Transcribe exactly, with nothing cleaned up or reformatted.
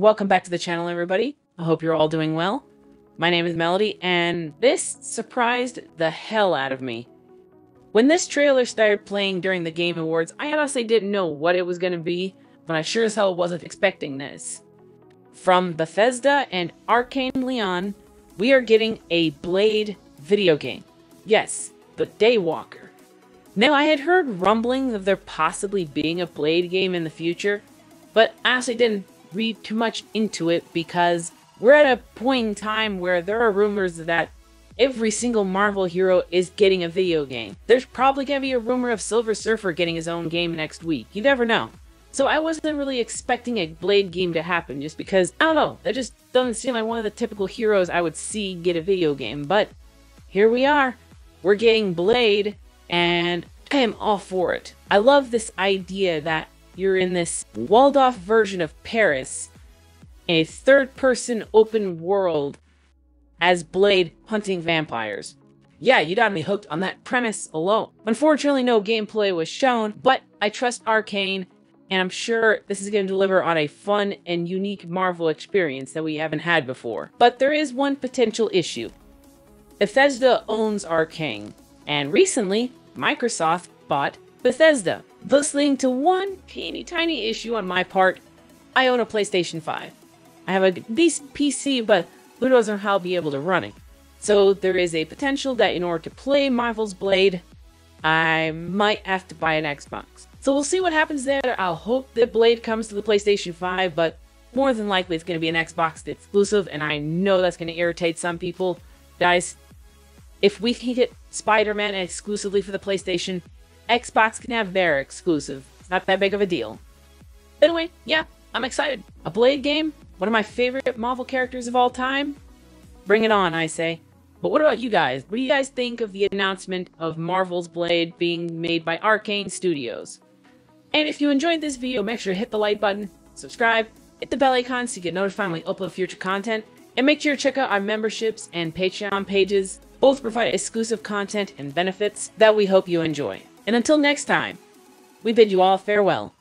Welcome back to the channel, everybody. I hope you're all doing well. My name is Melody, and this surprised the hell out of me. When this trailer started playing during the Game Awards, I honestly didn't know what it was going to be, but I sure as hell wasn't expecting this. From Bethesda and Arkane Leon, we are getting a Blade video game. Yes, the Daywalker. Now, I had heard rumblings of there possibly being a Blade game in the future, but I honestly didn't read too much into it because we're at a point in time where there are rumors that every single Marvel hero is getting a video game. There's probably going to be a rumor of Silver Surfer getting his own game next week. You never know. So I wasn't really expecting a Blade game to happen just because, I don't know, that just doesn't seem like one of the typical heroes I would see get a video game. But here we are. We're getting Blade, and I am all for it. I love this idea that you're in this walled-off version of Paris, a third-person open world as Blade hunting vampires. Yeah, you got me hooked on that premise alone. Unfortunately, no gameplay was shown, but I trust Arkane, and I'm sure this is going to deliver on a fun and unique Marvel experience that we haven't had before. But there is one potential issue. Bethesda owns Arkane, and recently, Microsoft bought Bethesda, thus leading to one teeny tiny issue on my part. I own a PlayStation five. I have a decent P C, but who knows how I'll be able to run it. So there is a potential that in order to play Marvel's Blade, I might have to buy an Xbox. So we'll see what happens there. I'll hope that Blade comes to the PlayStation five, but more than likely it's going to be an Xbox exclusive, and I know that's going to irritate some people. Guys, if we can get Spider-Man exclusively for the PlayStation, Xbox can have their exclusive. It's not that big of a deal. Anyway, yeah, I'm excited. A Blade game, one of my favorite Marvel characters of all time. Bring it on, I say. But what about you guys? What do you guys think of the announcement of Marvel's Blade being made by Arkane Studios? And if you enjoyed this video, make sure to hit the like button, subscribe, hit the bell icon so you get notified when we upload future content, and make sure to check out our memberships and Patreon pages. Both provide exclusive content and benefits that we hope you enjoy. And until next time, we bid you all farewell.